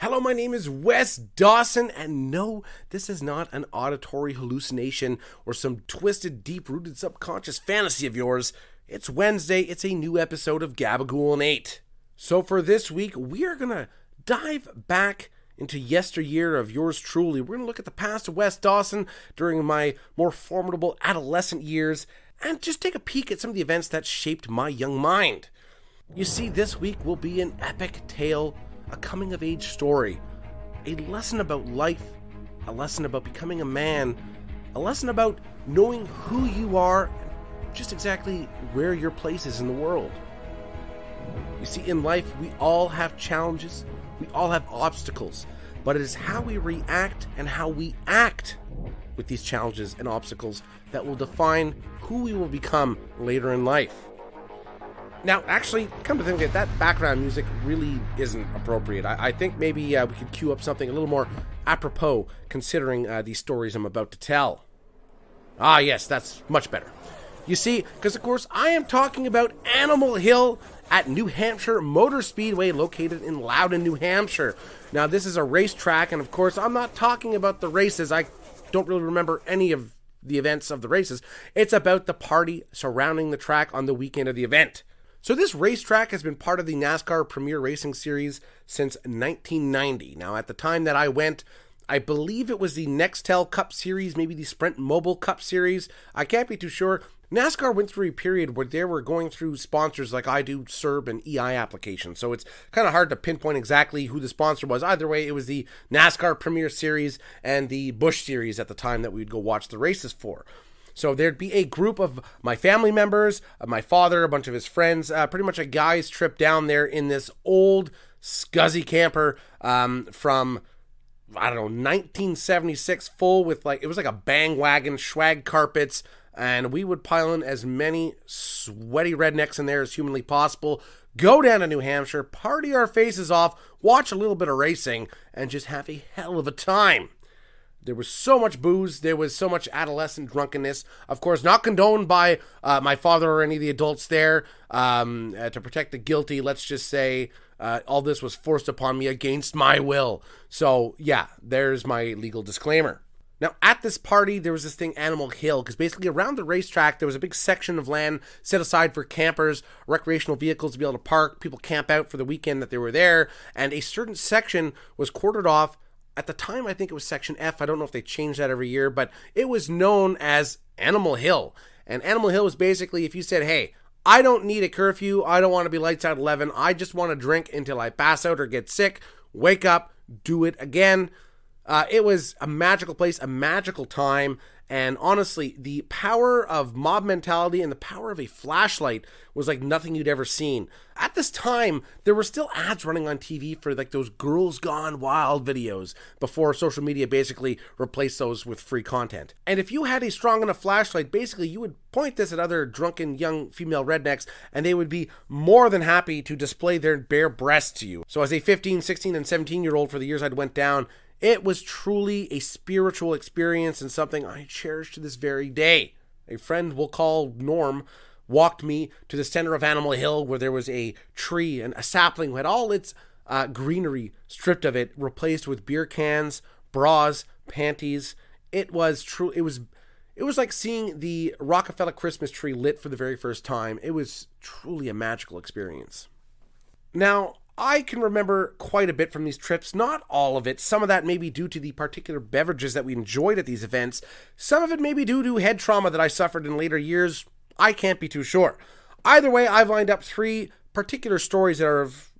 Hello, my name is Wes Dawson, and no, this is not an auditory hallucination or some twisted, deep-rooted subconscious fantasy of yours. It's Wednesday, it's a new episode of Gabagool and 8. So for this week, we are going to dive back into yesteryear of yours truly. We're going to look at the past of Wes Dawson during my more formidable adolescent years, and just take a peek at some of the events that shaped my young mind. You see, this week will be an epic tale, a coming-of-age story, a lesson about life, a lesson about becoming a man, a lesson about knowing who you are, just exactly where your place is in the world. You see, in life, we all have challenges, we all have obstacles, but it is how we react and how we act with these challenges and obstacles that will define who we will become later in life. Now, actually, come to think of it, that background music really isn't appropriate. I think maybe we could cue up something a little more apropos, considering these stories I'm about to tell. Ah, yes, that's much better. You see, because of course I am talking about Animal Hill at New Hampshire Motor Speedway, located in Loudon, New Hampshire. Now, this is a racetrack, and of course I'm not talking about the races. I don't really remember any of the events of the races. It's about the party surrounding the track on the weekend of the event. So this racetrack has been part of the NASCAR Premier Racing Series since 1990. Now, at the time that I went, I believe it was the Nextel Cup Series, maybe the Sprint Mobile Cup Series. I can't be too sure. NASCAR went through a period where they were going through sponsors like I do, SERB and EI applications. So it's kind of hard to pinpoint exactly who the sponsor was. Either way, it was the NASCAR Premier Series and the Busch Series at the time that we'd go watch the races for. So there'd be a group of my family members, my father, a bunch of his friends, pretty much a guy's trip down there in this old scuzzy camper from, I don't know, 1976, full with like, it was like a bang wagon, swag carpets, and we would pile in as many sweaty rednecks in there as humanly possible, go down to New Hampshire, party our faces off, watch a little bit of racing, and just have a hell of a time. There was so much booze, there was so much adolescent drunkenness, of course not condoned by my father or any of the adults there, to protect the guilty, let's just say. All this was forced upon me against my will. So yeah, there's my legal disclaimer. Now, at this party, there was this thing, Animal Hill, because basically around the racetrack, there was a big section of land set aside for campers, recreational vehicles to be able to park, people camp out for the weekend that they were there, and a certain section was quartered off. At the time, I think it was Section F. I don't know if they changed that every year, but it was known as Animal Hill. And Animal Hill was basically, if you said, hey, I don't need a curfew, I don't want to be lights out 11, I just want to drink until I pass out or get sick, wake up, do it again. It was a magical place, a magical time, and honestly, the power of mob mentality and the power of a flashlight was like nothing you'd ever seen. At this time, there were still ads running on TV for like those Girls Gone Wild videos before social media basically replaced those with free content. And if you had a strong enough flashlight, basically you would point this at other drunken young female rednecks, and they would be more than happy to display their bare breasts to you. So as a 15, 16, and 17-year-old for the years I'd went down, it was truly a spiritual experience and something I cherish to this very day. A friend we'll call Norm walked me to the center of Animal Hill, where there was a tree and a sapling had all its greenery stripped of it, replaced with beer cans, bras, panties. It was true. It was like seeing the Rockefeller Christmas tree lit for the very first time. It was truly a magical experience. Now, I can remember quite a bit from these trips, not all of it. Some of that may be due to the particular beverages that we enjoyed at these events. Some of it may be due to head trauma that I suffered in later years. I can't be too sure. Either way, I've lined up three particular stories that are of,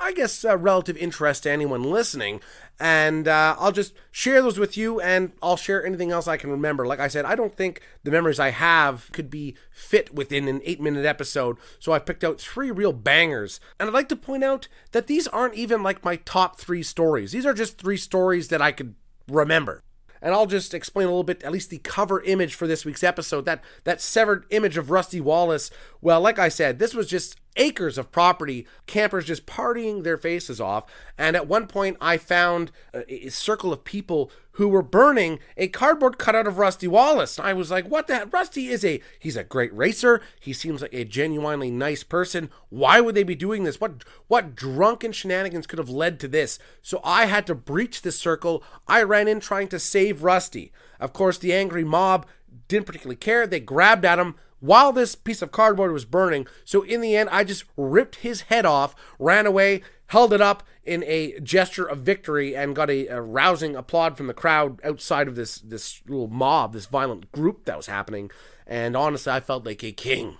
I guess, relative interest to anyone listening, and I'll just share those with you, and I'll share anything else I can remember. Like I said, I don't think the memories I have could be fit within an 8-minute episode, so I picked out three real bangers. And I'd like to point out that these aren't even like my top three stories. These are just three stories that I could remember. And I'll just explain a little bit, at least the cover image for this week's episode, that severed image of Rusty Wallace. Well, like I said, this was just acres of property, campers just partying their faces off. And at one point I found a circle of people who were burning a cardboard cutout of Rusty Wallace. I was like, what the heck? Rusty is he's a great racer. He seems like a genuinely nice person. Why would they be doing this? What drunken shenanigans could have led to this? So I had to breach this circle. I ran in trying to save Rusty. Of course, the angry mob didn't particularly care. They grabbed at him while this piece of cardboard was burning. So in the end, I just ripped his head off, ran away, held it up in a gesture of victory, and got a rousing applaud from the crowd outside of this little mob, this violent group that was happening. And honestly, I felt like a king.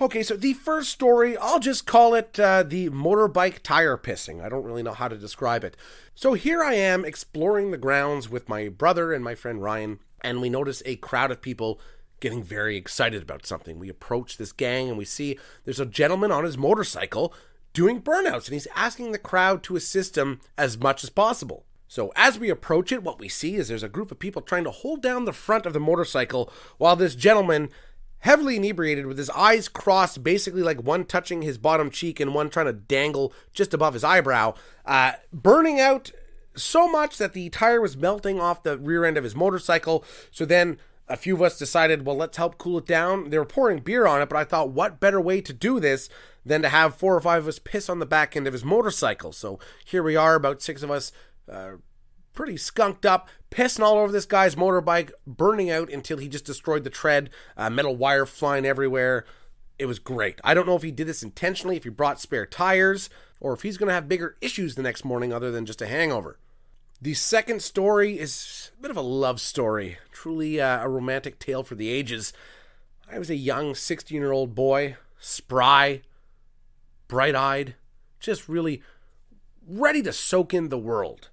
Okay, so the first story, I'll just call it the motorbike tire pissing. I don't really know how to describe it. So here I am exploring the grounds with my brother and my friend Ryan, and we notice a crowd of people getting very excited about something. We approach this gang and we see there's a gentleman on his motorcycle doing burnouts, and he's asking the crowd to assist him as much as possible. So as we approach it, what we see is there's a group of people trying to hold down the front of the motorcycle while this gentleman, heavily inebriated with his eyes crossed, basically like one touching his bottom cheek and one trying to dangle just above his eyebrow, burning out so much that the tire was melting off the rear end of his motorcycle. So then a few of us decided, well, let's help cool it down. They were pouring beer on it, but I thought, what better way to do this than to have 4 or 5 of us piss on the back end of his motorcycle? So here we are, about 6 of us, pretty skunked up, pissing all over this guy's motorbike, burning out until he just destroyed the tread, metal wire flying everywhere. It was great. I don't know if he did this intentionally, if he brought spare tires, or if he's going to have bigger issues the next morning other than just a hangover. The second story is a bit of a love story, truly a romantic tale for the ages. I was a young 16-year-old boy, spry, bright-eyed, just really ready to soak in the world.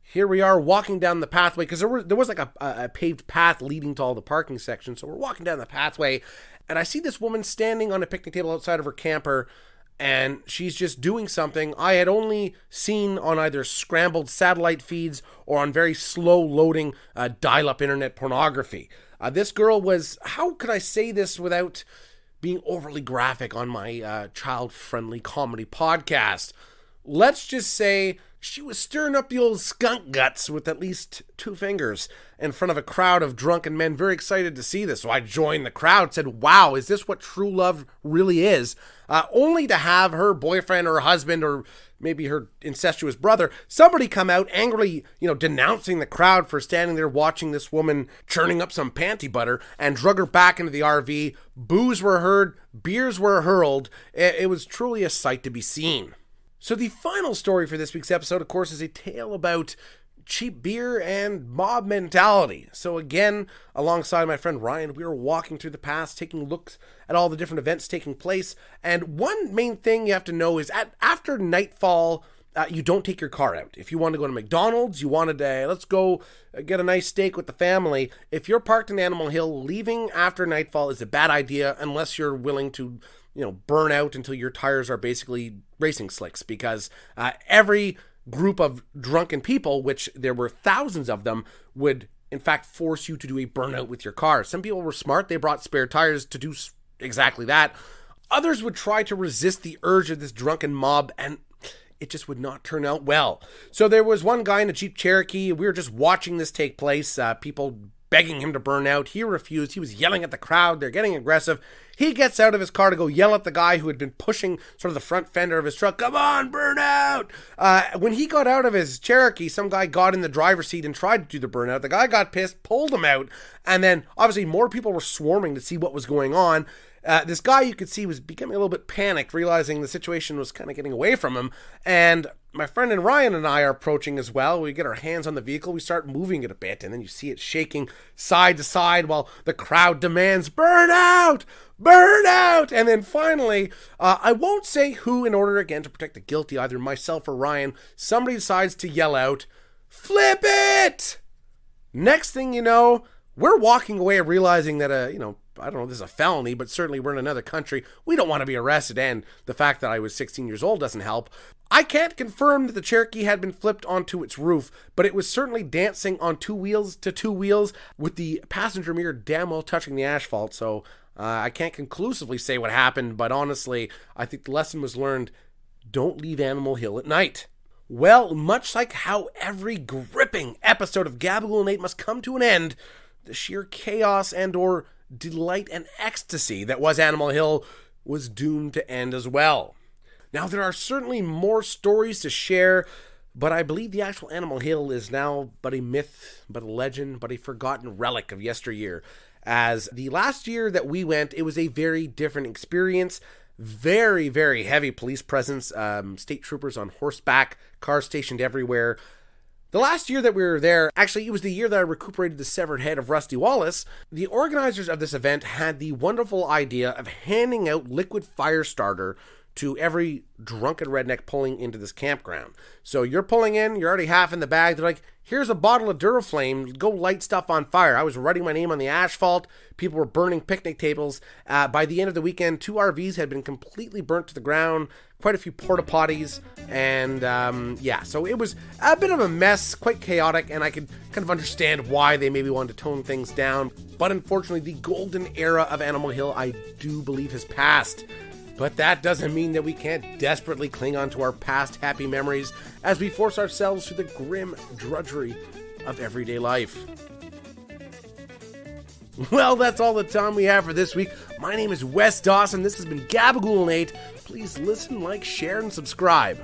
Here we are walking down the pathway, because there was like a paved path leading to all the parking sections, so we're walking down the pathway, and I see this woman standing on a picnic table outside of her camper, and she's just doing something I had only seen on either scrambled satellite feeds or on very slow-loading dial-up internet pornography. This girl was, how could I say this without being overly graphic on my child-friendly comedy podcast? Let's just say she was stirring up the old skunk guts with at least 2 fingers in front of a crowd of drunken men very excited to see this. So I joined the crowd, said, wow, is this what true love really is? Only to have her boyfriend or husband or maybe her incestuous brother, somebody come out angrily, denouncing the crowd for standing there watching this woman churning up some panty butter, and drug her back into the RV. Boos were heard, beers were hurled. It was truly a sight to be seen. So the final story for this week's episode, of course, is a tale about cheap beer and mob mentality. So again, alongside my friend Ryan, we were walking through the past, taking looks at all the different events taking place. And one main thing you have to know is after nightfall, you don't take your car out. If you want to go to McDonald's, you wanted to, let's go get a nice steak with the family. If you're parked in Animal Hill, leaving after nightfall is a bad idea unless you're willing to, burn out until your tires are basically racing slicks, because every group of drunken people, which there were thousands of them, would in fact force you to do a burnout with your car. Some people were smart. They brought spare tires to do exactly that. Others would try to resist the urge of this drunken mob, and it just would not turn out well. So there was one guy in a Jeep Cherokee. We were just watching this take place. People begging him to burn out. He refused. He was yelling at the crowd. They're getting aggressive. He gets out of his car to go yell at the guy who had been pushing sort of the front fender of his truck. Come on, burn out! When he got out of his Cherokee, some guy got in the driver's seat and tried to do the burnout. The guy got pissed, pulled him out, and then obviously more people were swarming to see what was going on. This guy, you could see, was becoming a little bit panicked, realizing the situation was kind of getting away from him. And my friend and Ryan and I are approaching as well. We get our hands on the vehicle. We start moving it a bit, and then you see it shaking side to side while the crowd demands, burn out! Burn out! And then finally, I won't say who, in order, again, to protect the guilty, either myself or Ryan, somebody decides to yell out, flip it! Next thing you know, we're walking away realizing that, I don't know, this is a felony, but certainly we're in another country. We don't want to be arrested, and the fact that I was 16 years old doesn't help. I can't confirm that the Cherokee had been flipped onto its roof, but it was certainly dancing on 2 wheels to 2 wheels with the passenger mirror damn well touching the asphalt, so I can't conclusively say what happened, but honestly, I think the lesson was learned. Don't leave Animal Hill at night. Well, much like how every gripping episode of Gabagool and 8 must come to an end, the sheer chaos and or delight and ecstasy that was Animal Hill was doomed to end as well. Now, there are certainly more stories to share, but I believe the actual Animal Hill is now but a myth, but a legend, but a forgotten relic of yesteryear. As the last year that we went, it was a very different experience. Very, very heavy police presence, state troopers on horseback, cars stationed everywhere. The last year that we were there, actually it was the year that I recuperated the severed head of Rusty Wallace, the organizers of this event had the wonderful idea of handing out liquid fire starter to every drunken redneck pulling into this campground. So you're pulling in, you're already half in the bag, they're like, here's a bottle of Duraflame, go light stuff on fire. I was writing my name on the asphalt, people were burning picnic tables. By the end of the weekend, 2 RVs had been completely burnt to the ground, quite a few porta potties, and yeah, so it was a bit of a mess, quite chaotic, and I could kind of understand why they maybe wanted to tone things down, but unfortunately the golden era of Animal Hill, I do believe, has passed. But that doesn't mean that we can't desperately cling on to our past happy memories as we force ourselves through the grim drudgery of everyday life. Well, that's all the time we have for this week. My name is Wes Dawson. This has been Gabagool and 8. Please listen, like, share, and subscribe.